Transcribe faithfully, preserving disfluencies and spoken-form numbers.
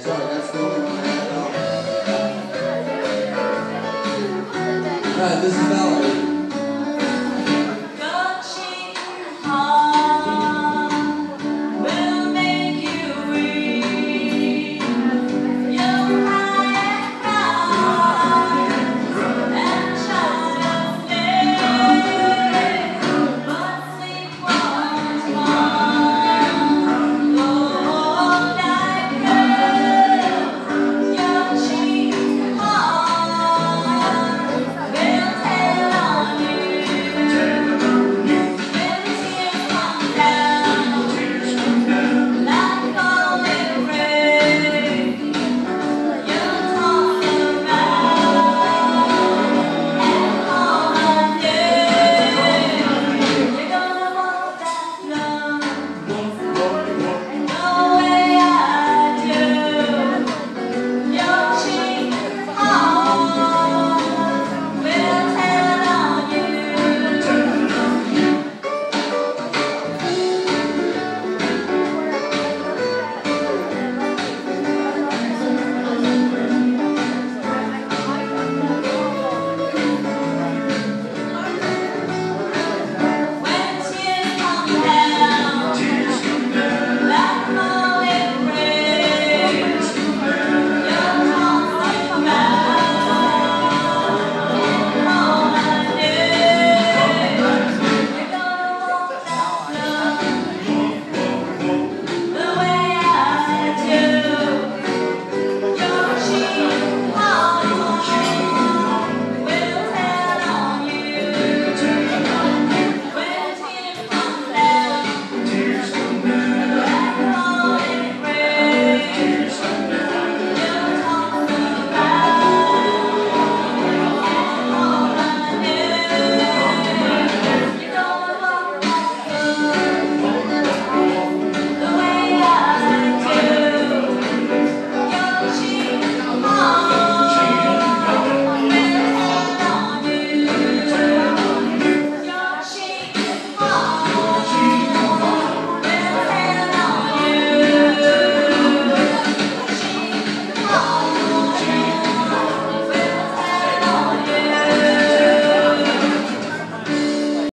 Sorry, that's the only one I know. Alright, this is